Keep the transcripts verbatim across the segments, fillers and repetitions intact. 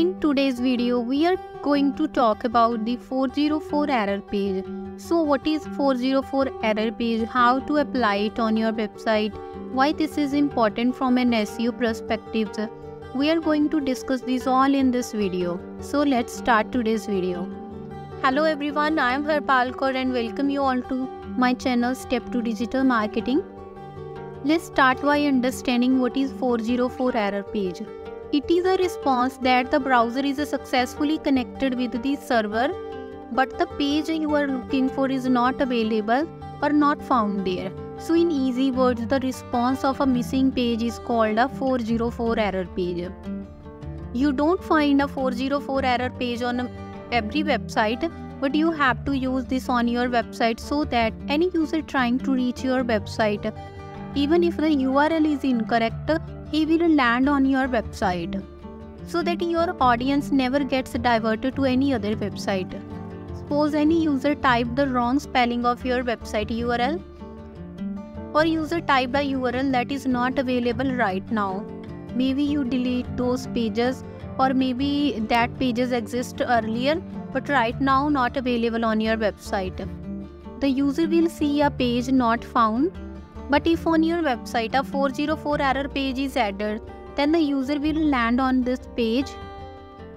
In today's video, we are going to talk about the four oh four error page. So what is four oh four error page, how to apply it on your website, why this is important from an S E O perspective. We are going to discuss these all in this video. So let's start today's video. Hello everyone, I am Harpal Kaur and welcome you all to my channel Step to Digital Marketing. Let's start by understanding what is four oh four error page. It is a response that the browser is successfully connected with the server, but the page you are looking for is not available or not found there. So in easy words, the response of a missing page is called a four oh four error page. You don't find a four oh four error page on every website, but you have to use this on your website so that any user trying to reach your website, even if the U R L is incorrect, he will land on your website, so that your audience never gets diverted to any other website. Suppose any user typed the wrong spelling of your website U R L, or user typed a U R L that is not available right now. Maybe you delete those pages, or maybe that pages exist earlier but right now not available on your website. The user will see a page not found. But if on your website a four oh four error page is added, then the user will land on this page.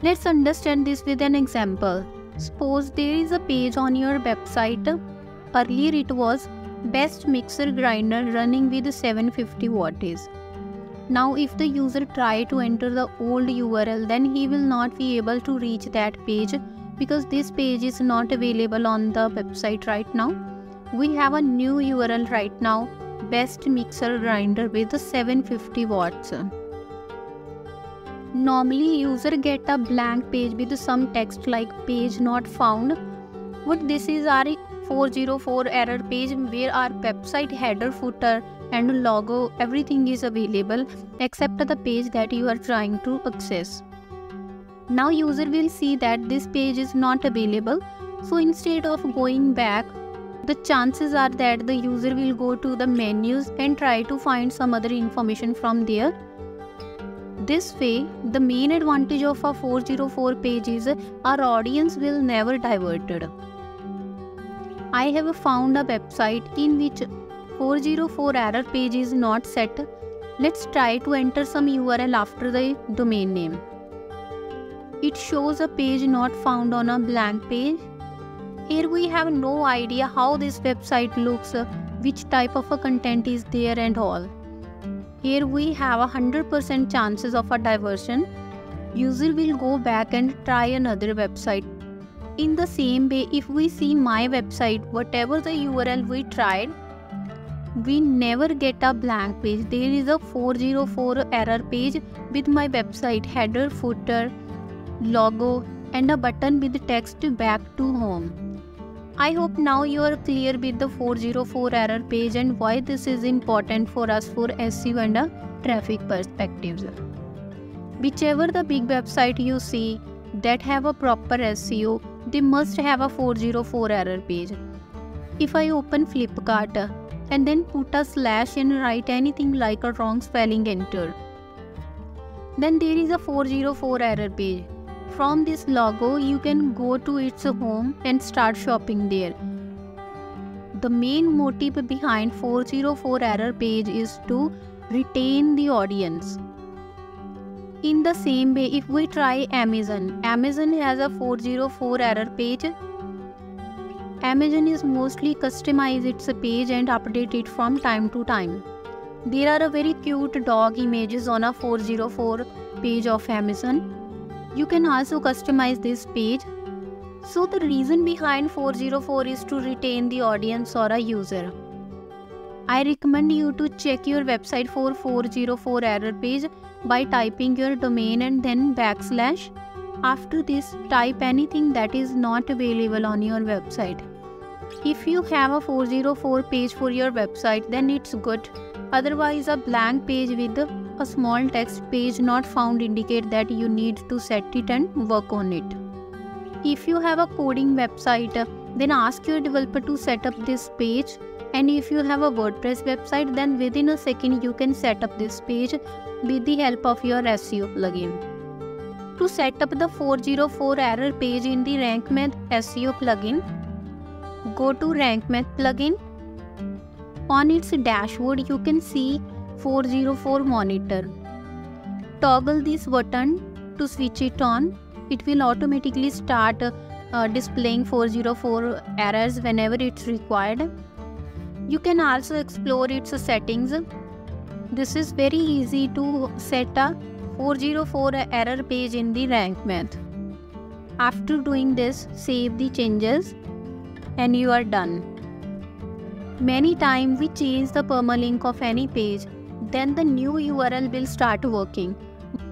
Let's understand this with an example. Suppose there is a page on your website. Earlier it was best mixer grinder running with seven hundred fifty watts. Now if the user try to enter the old U R L, then he will not be able to reach that page because this page is not available on the website right now. We have a new U R L right now. Best mixer grinder with seven hundred fifty watts. Normally user get a blank page with some text like page not found, but this is our four oh four error page where our website header, footer and logo, everything is available except the page that you are trying to access. Now user will see that this page is not available, so instead of going back, the chances are that the user will go to the menus and try to find some other information from there. This way, the main advantage of a four oh four page is our audience will never diverted. I have found a website in which four oh four error page is not set. Let's try to enter some U R L after the domain name. It shows a page not found on a blank page. Here we have no idea how this website looks, which type of a content is there and all. Here we have a one hundred percent chances of a diversion. User will go back and try another website. In the same way, if we see my website, whatever the U R L we tried, we never get a blank page. There is a four oh four error page with my website header, footer, logo and a button with text back to home. I hope now you are clear with the four oh four error page and why this is important for us for S E O and a traffic perspectives. Whichever the big website you see that have a proper S E O, they must have a four oh four error page. If I open Flipkart and then put a slash and write anything like a wrong spelling enter, then there is a four oh four error page. From this logo, you can go to its home and start shopping there. The main motive behind four oh four error page is to retain the audience. In the same way, if we try Amazon, Amazon has a four oh four error page. Amazon is mostly customize its page and update it from time to time. There are a very cute dog images on a four oh four page of Amazon. You can also customize this page. So the reason behind four oh four is to retain the audience or a user. I recommend you to check your website for four oh four error page by typing your domain and then backslash. After this, type anything that is not available on your website. If you have a four oh four page for your website, then it's good. Otherwise, a blank page with the a small text page not found indicate that you need to set it and work on it. If you have a coding website, then ask your developer to set up this page, and if you have a WordPress website, then within a second you can set up this page with the help of your S E O plugin. to set up the four oh four error page in the Rank Math S E O plugin. Go to Rank Math plugin. On its dashboard, you can see four oh four monitor. Toggle this button to switch it on. It will automatically start uh, displaying four oh four errors whenever it's required. You can also explore its settings. This is very easy to set a four oh four error page in the Rank Math. After doing this, save the changes and you are done. Many times we change the permalink of any page, then the new U R L will start working.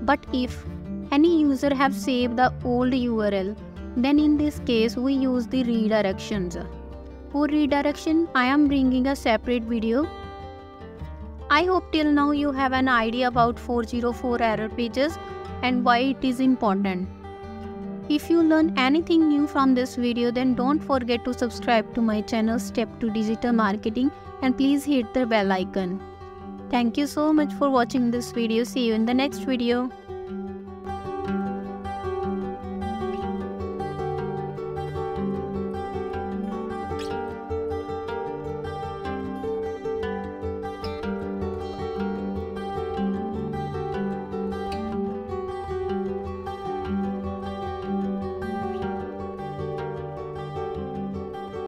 But if any user have saved the old U R L, then in this case we use the redirections. For redirection, I am bringing a separate video. I hope till now you have an idea about four oh four error pages and why it is important. If you learn anything new from this video, then don't forget to subscribe to my channel Step to Digital Marketing and please hit the bell icon. Thank you so much for watching this video. See you in the next video.